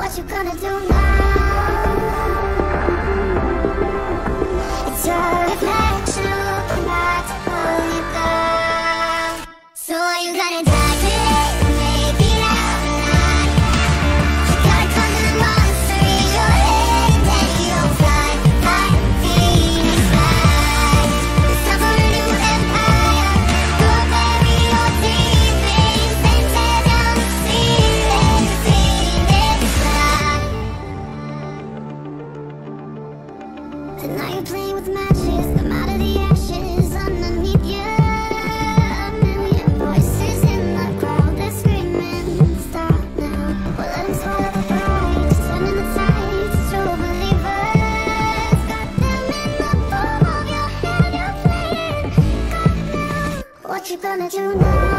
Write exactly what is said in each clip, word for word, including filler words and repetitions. what you gonna do now? It's your reflection looking at all you got. So are you gonna die? Gonna do now?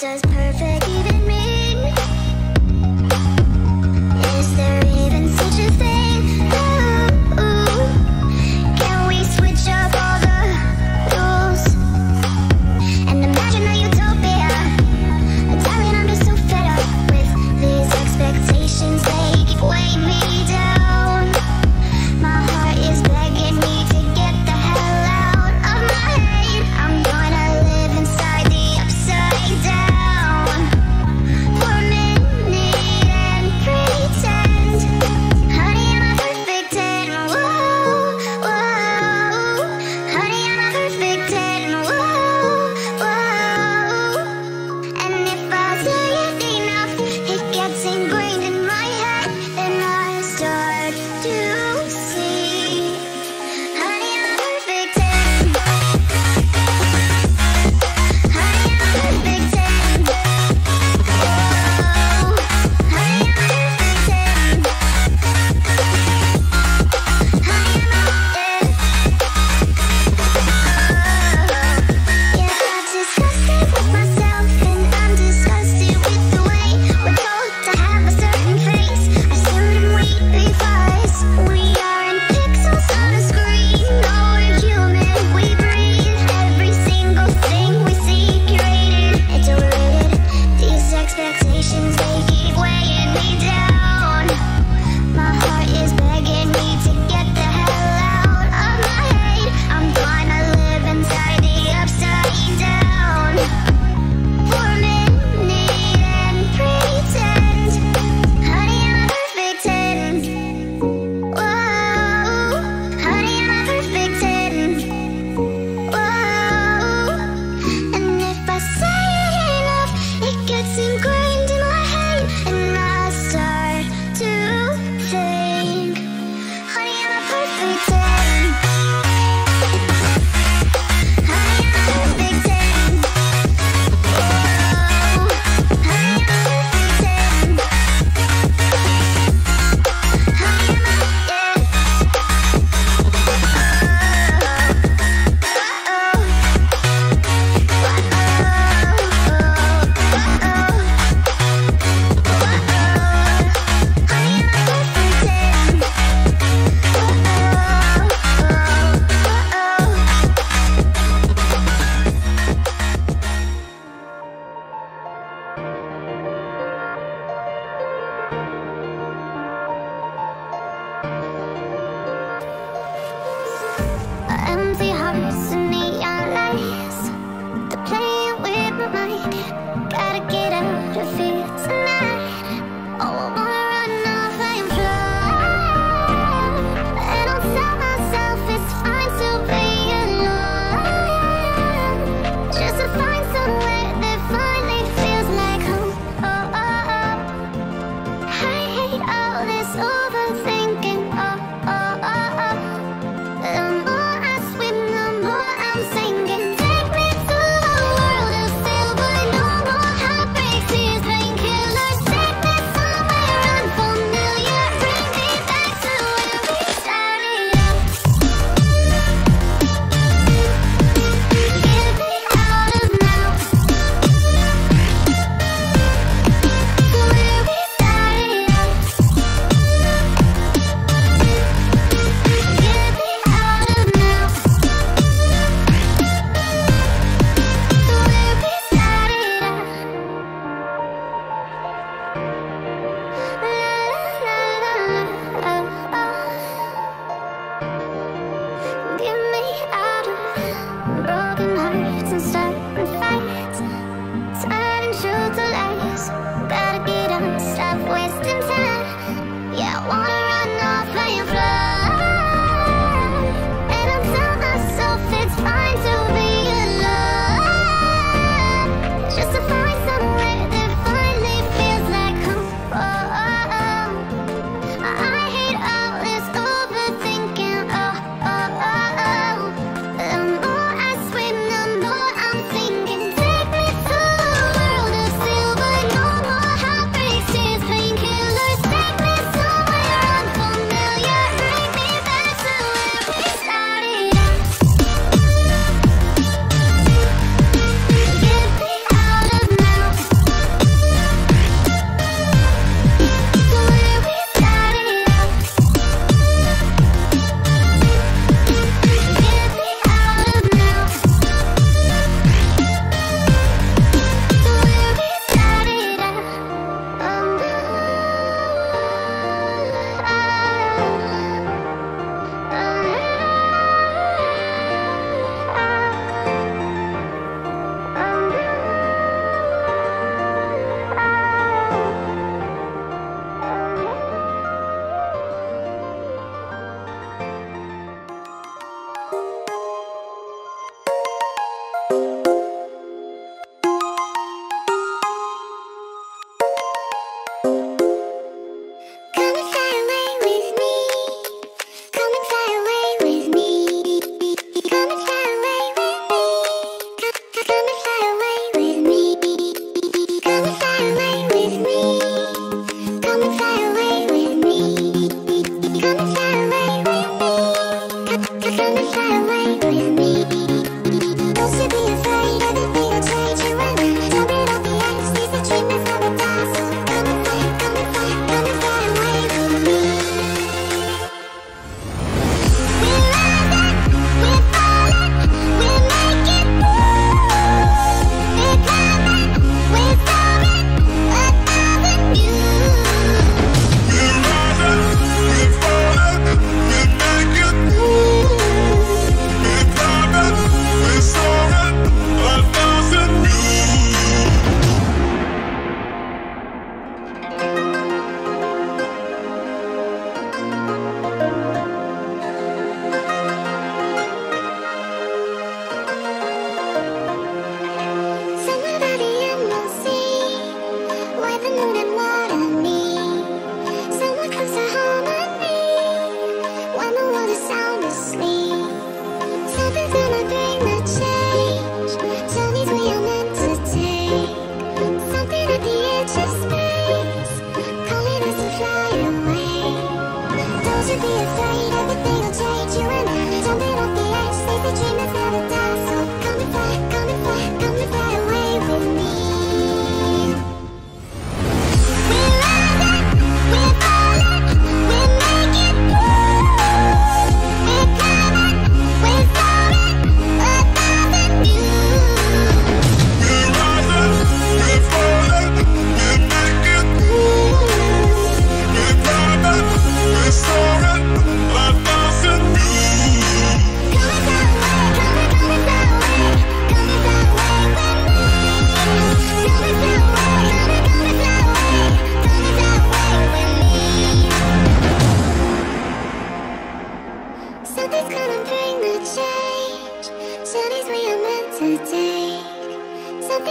does perfect even mean? Is there even such a thing? Ooh, can we switch up all the rules and imagine a utopia? Darling, I'm just so fed up with these expectations. They keep weighing me down. My heart is begging me to get the hell out of my head. I'm gonna live inside the upside down for a minute and pretend. Honey, am I perfect? And whoa, whoa. Honey, am I perfect? And whoa, whoa. And if I say it enough, it gets ingrained in my head, and I start to see. Honey, am I perfect? And honey, am I perfect? And whoa, honey, am I perfect? And honey, am I? And yeah, I'm disgusted with myself, and I'm disgusted with the way we're told to have a certain face. I shouldn't wait because we aren't pixels on a screen. No, we're human. We breathe every single thing we see, curated and deluded. These expectations, they keep weighing me down. My heart is begging me to get the hell out of my head. I'm gonna live inside the upside down for a minute and pretend. Honey, am I perfect? And whoa, honey, am I perfect? And whoa. And if I say it enough, it gets ingrained in my head, and I start to think, honey, am I perfect? And honey, am I perfect? And whoa, honey, am I perfect? And honey, am I? Yeah. Empty hearts and neon lights, they're playing with my mind. Gotta get out of here tonight. Oh, I wanna run off and fly. And I'll tell myself it's fine to be alone, just to find somewhere that finally feels like home. Oh, oh, oh. I hate all this overthinking. Oh, oh, oh, oh. The more I swim, the more I'm sinking. Take me to a world of silver, no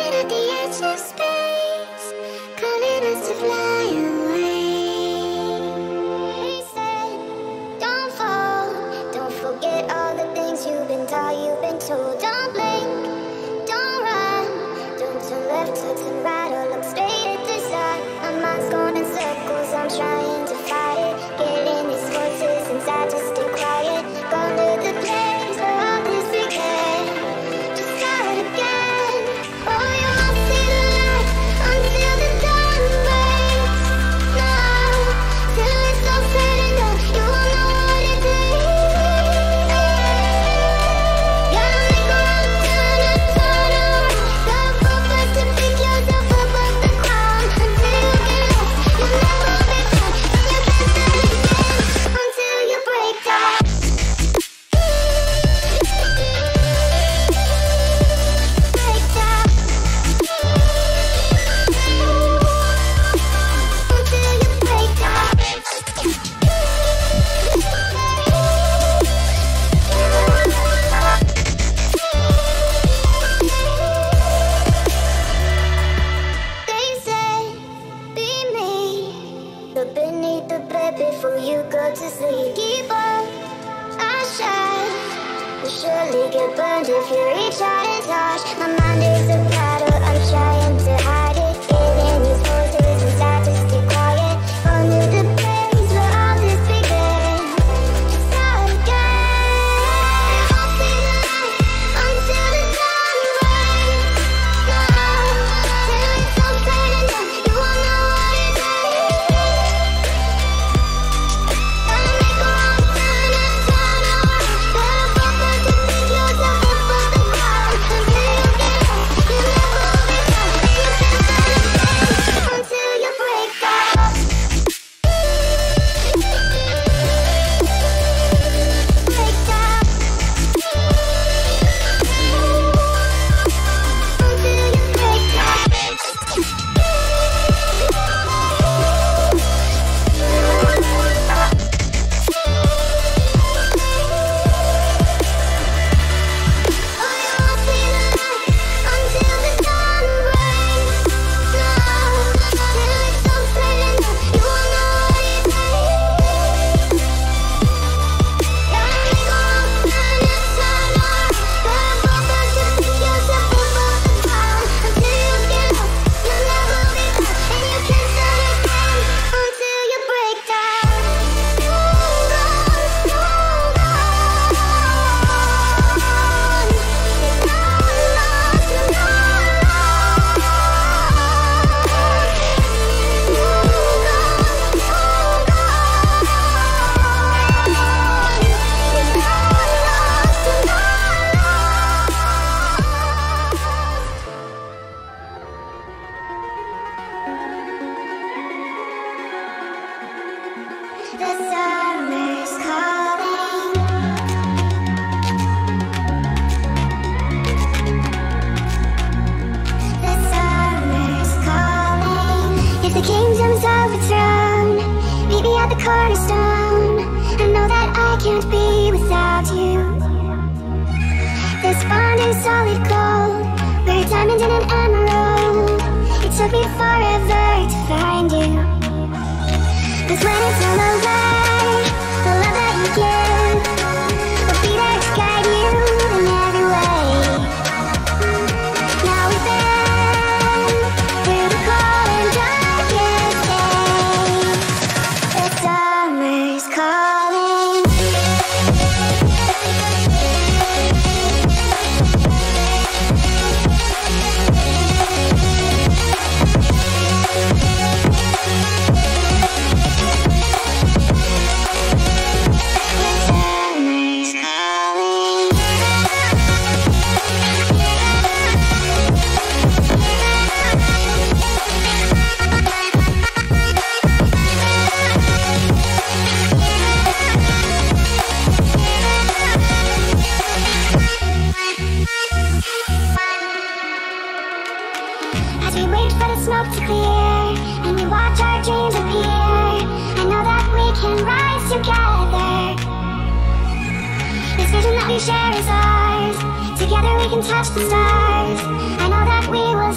been at the edge of space, calling us to fly away. They say, don't fall, don't forget all the things you've been taught, you've been told. Don't blink, don't run, don't turn left, don't turn right, or look straight at the sun. My mind's going in circles, I'm trying to fight it, getting these voices inside to stay quiet. Gone to the place where all this began. Before you go to sleep, keep on our shine. You'll surely get burned if you reach out and touch. My mind is a battle, I'm trying to hide it, giving these voices inside to stay quiet. Under the place where all this began, to start again. I'll stay alive until the dawn breaks. Now, till it's all said and done, you won't know what it takes. Cornerstone, I know that I can't be without you. This bond is solid gold, we're a diamond and an emerald. It took me forever to find you. Cause when it's all over, the love that you give will be there to guide you in every way. Now we've been through the cold and darkest days. Summer's calling. Smoke to clear, and we watch our dreams appear. I know that we can rise together. This vision that we share is ours. Together we can touch the stars. I know that we will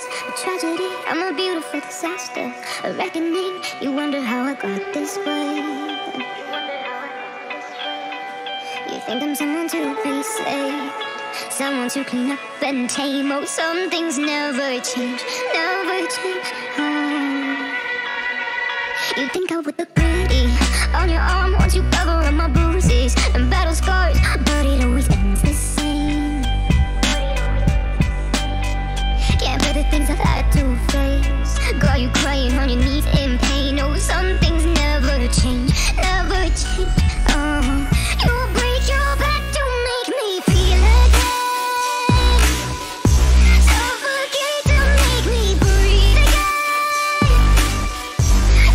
justice, a tragedy, I'm a beautiful disaster, a reckoning. You wonder how I got this way. You think I'm someone to be saved, someone to clean up and tame. Oh, some things never change, never change. Oh. You think I would look pretty on your arm once you cover up my bruises and battle scars, but it always ends the same. The things I've had to face, girl, you crying on your knees in pain. Oh, some things never change, never change. Oh, you break your back to make me feel again, suffocate to make me breathe again,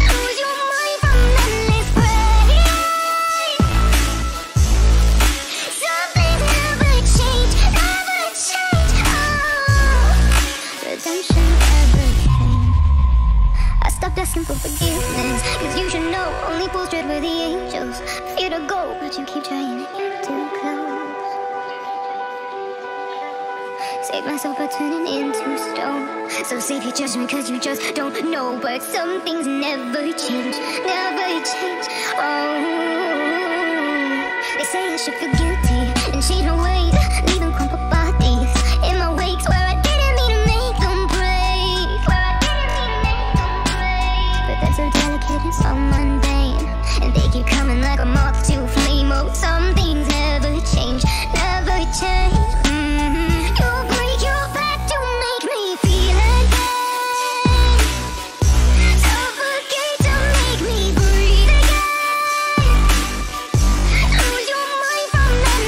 lose your mind from endless praying. Some things never change, never change. Redemption, everything. I stopped asking for forgiveness, cause you should know only fools tread with the angels. Fear to go, but you keep trying to get too close. Save myself by turning into stone. So save your judgment, cause you just don't know. But some things never change, never change. Oh, they say I should feel guilty and change my ways, leaving crumpled bodies in my wakes where I so mundane, and they keep coming like a moth to a flame. Oh, some things never change, never change. Mm-hmm. You break your back to make me feel again, suffocate to make me breathe again, lose your mind from them.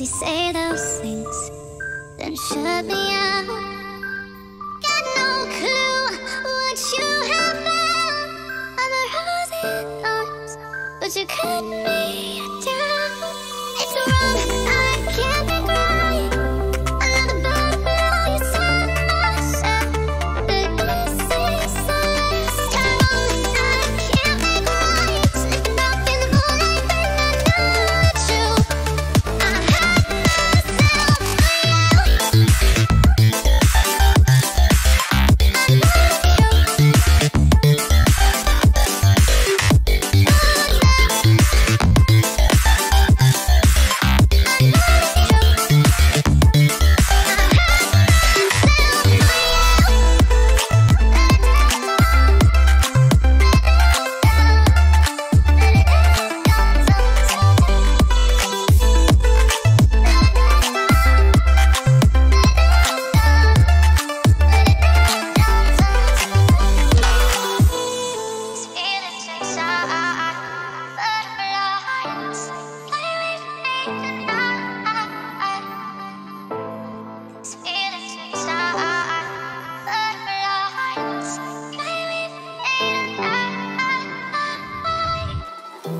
he say those things, then shut me out. Got no clue what you have found. I'm a rose in thorns, but you cut me down. It's wrong, I can't be right. Another butterfly inside my shell, but this is last. It's wrong, I can't be right. Slipping up in the moonlight, then I know it's you. I hurt myself.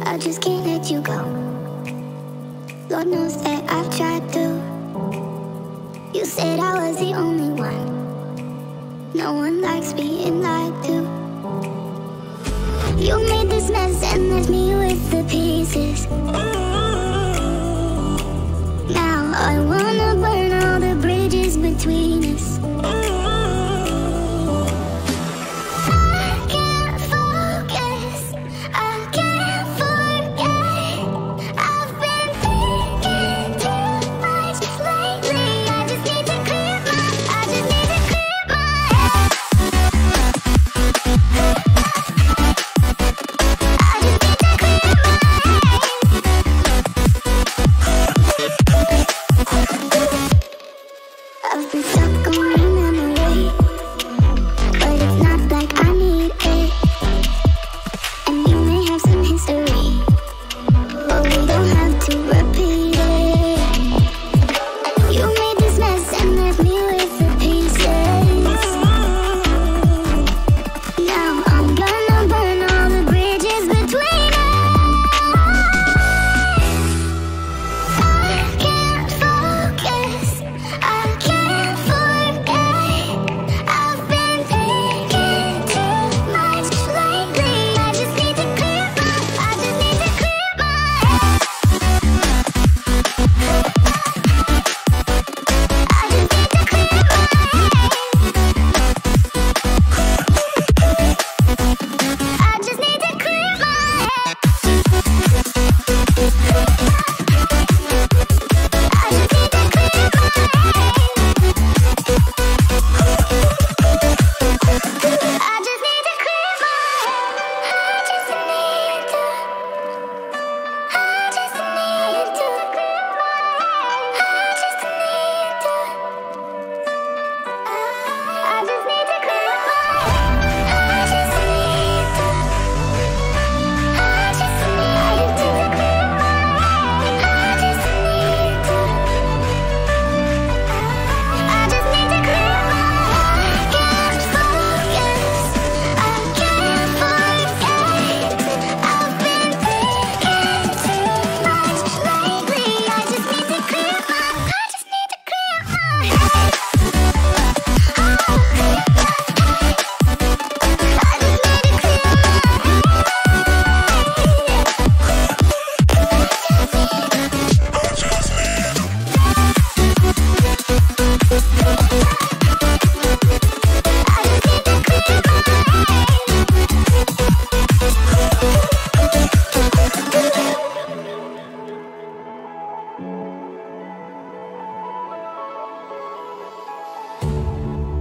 I just can't let you go. Lord knows that I've tried to. You said I was the only one. No one likes being lied to. You made this mess and left me with the pieces. Now I wanna burn all the bridges between us. I can't focus, I can't forget. I've been thinking too much lately. I just need to clear my, I just need to clear my head. I've been stuck on a memory, but it's not like I need it. And you may have some history, but we don't have to repeat it. You made this mess and left me with the pieces. Now I'm gonna burn all the bridges between us. I can't focus, I can't.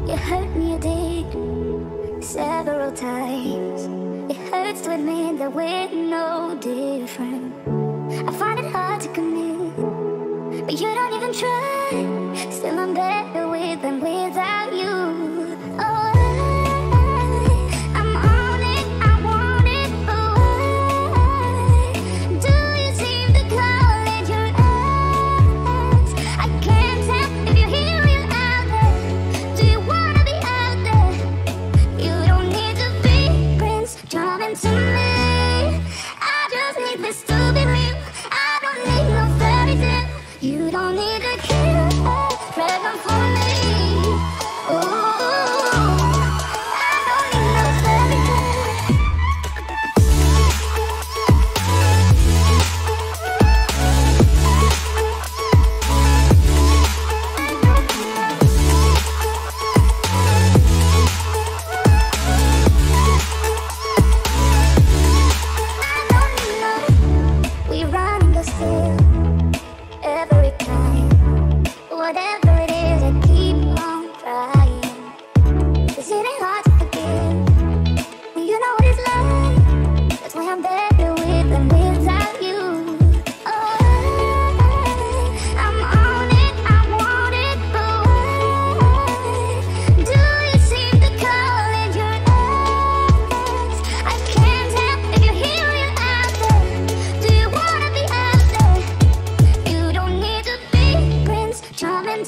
You hurt me, you did, several times. It hurts to admit that we're no different. I find it hard to commit, but you don't even try. Still I'm better with and without you. Oh, I'm on it, I want it, oh, do you see the cloud in your eyes?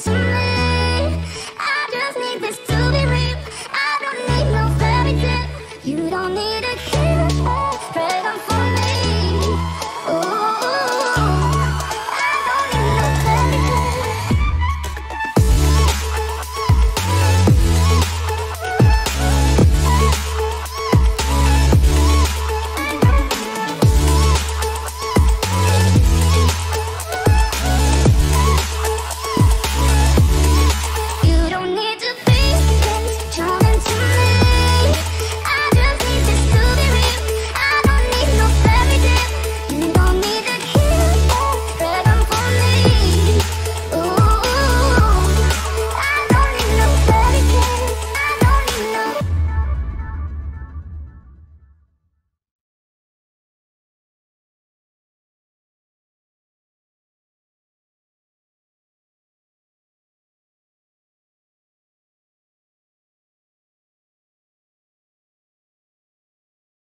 Tonight.